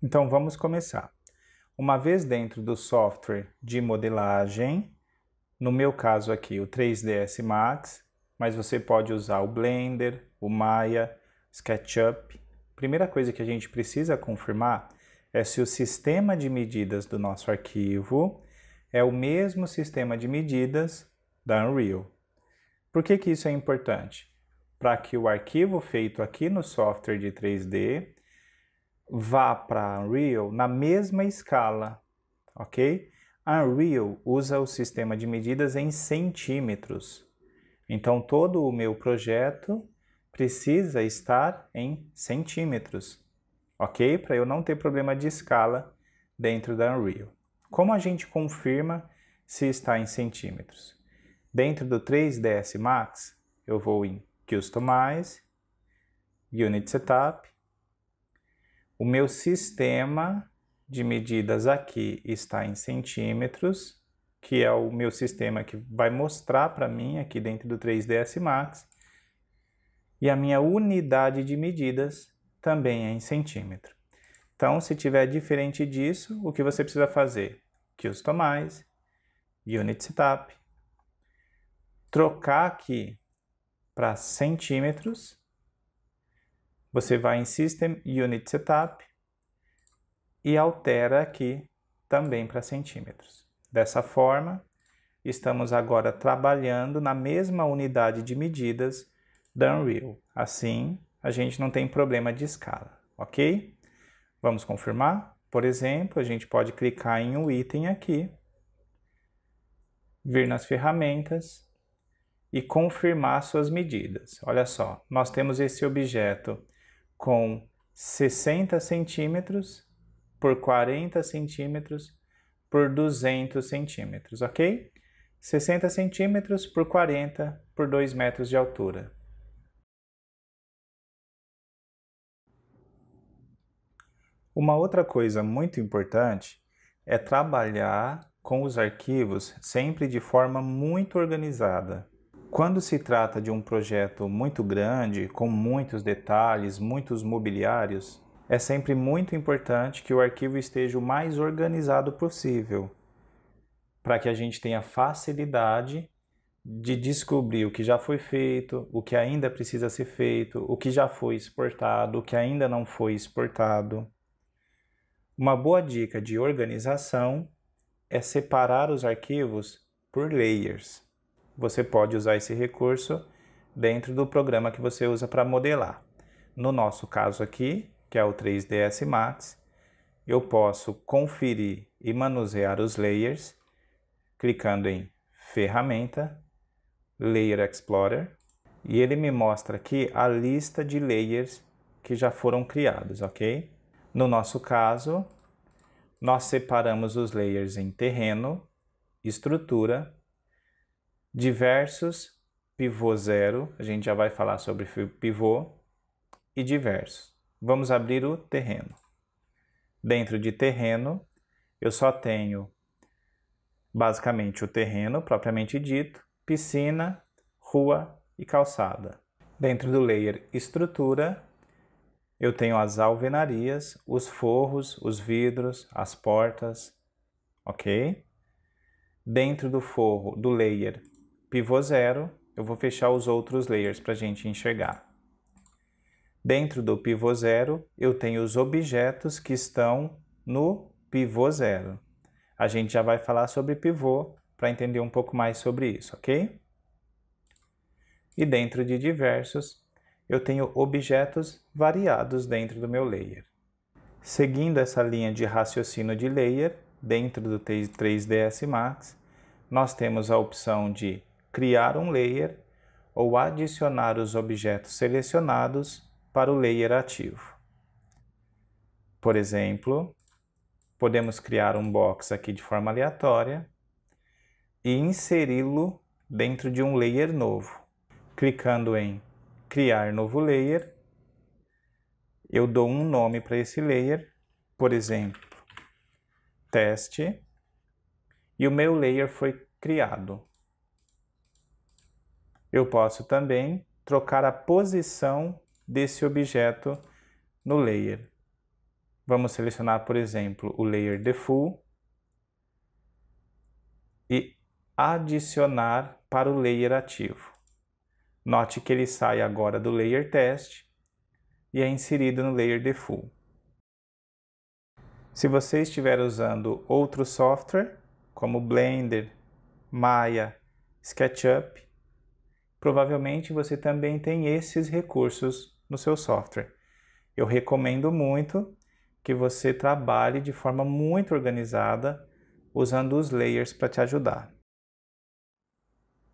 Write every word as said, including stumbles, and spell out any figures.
Então vamos começar. Uma vez dentro do software de modelagem, no meu caso aqui o três D S Max, mas você pode usar o Blender, o Maya, SketchUp. Primeira coisa que a gente precisa confirmar é se o sistema de medidas do nosso arquivo é o mesmo sistema de medidas da Unreal. Por que que isso é importante? Para que o arquivo feito aqui no software de três D vá para a Unreal na mesma escala, ok? A Unreal usa o sistema de medidas em centímetros. Então todo o meu projeto precisa estar em centímetros, ok? Para eu não ter problema de escala dentro da Unreal. Como a gente confirma se está em centímetros? Dentro do três D S Max, eu vou em Customize, Unit Setup. O meu sistema de medidas aqui está em centímetros, que é o meu sistema que vai mostrar para mim aqui dentro do três D S Max. E a minha unidade de medidas também é em centímetro. Então, se tiver diferente disso, o que você precisa fazer? Customize, Unit Setup, trocar aqui para centímetros, você vai em System, Unit Setup e altera aqui também para centímetros. Dessa forma, estamos agora trabalhando na mesma unidade de medidas da Unreal. Assim, a gente não tem problema de escala, ok? Vamos confirmar? Por exemplo, a gente pode clicar em um item aqui, vir nas ferramentas e confirmar suas medidas. Olha só, nós temos esse objeto com sessenta centímetros por quarenta centímetros por duzentos centímetros, ok? sessenta centímetros por quarenta por dois metros de altura. Uma outra coisa muito importante é trabalhar com os arquivos sempre de forma muito organizada. Quando se trata de um projeto muito grande, com muitos detalhes, muitos mobiliários, é sempre muito importante que o arquivo esteja o mais organizado possível, para que a gente tenha facilidade de descobrir o que já foi feito, o que ainda precisa ser feito, o que já foi exportado, o que ainda não foi exportado. Uma boa dica de organização é separar os arquivos por layers. Você pode usar esse recurso dentro do programa que você usa para modelar. No nosso caso aqui, que é o três D S Max, eu posso conferir e manusear os layers clicando em Ferramenta, Layer Explorer, e ele me mostra aqui a lista de layers que já foram criados, ok? No nosso caso, nós separamos os layers em terreno, estrutura, diversos, pivô zero, a gente já vai falar sobre pivô, e diversos. Vamos abrir o terreno. Dentro de terreno, eu só tenho basicamente o terreno, propriamente dito, piscina, rua e calçada. Dentro do layer estrutura, eu tenho as alvenarias, os forros, os vidros, as portas, ok? Dentro do forro do layer pivô zero, eu vou fechar os outros layers para a gente enxergar. Dentro do pivô zero, eu tenho os objetos que estão no pivô zero. A gente já vai falar sobre pivô para entender um pouco mais sobre isso, ok? E dentro de diversos, eu tenho objetos variados dentro do meu layer. Seguindo essa linha de raciocínio de layer, dentro do três D S Max, nós temos a opção de criar um layer ou adicionar os objetos selecionados para o layer ativo. Por exemplo, podemos criar um box aqui de forma aleatória e inseri-lo dentro de um layer novo. Clicando em Criar novo layer, eu dou um nome para esse layer, por exemplo, teste, e o meu layer foi criado. Eu posso também trocar a posição desse objeto no layer. Vamos selecionar, por exemplo, o Layer de Full e adicionar para o Layer ativo. Note que ele sai agora do Layer Test e é inserido no Layer de Full. Se você estiver usando outro software, como Blender, Maya, SketchUp, provavelmente você também tem esses recursos no seu software. Eu recomendo muito que você trabalhe de forma muito organizada usando os layers para te ajudar.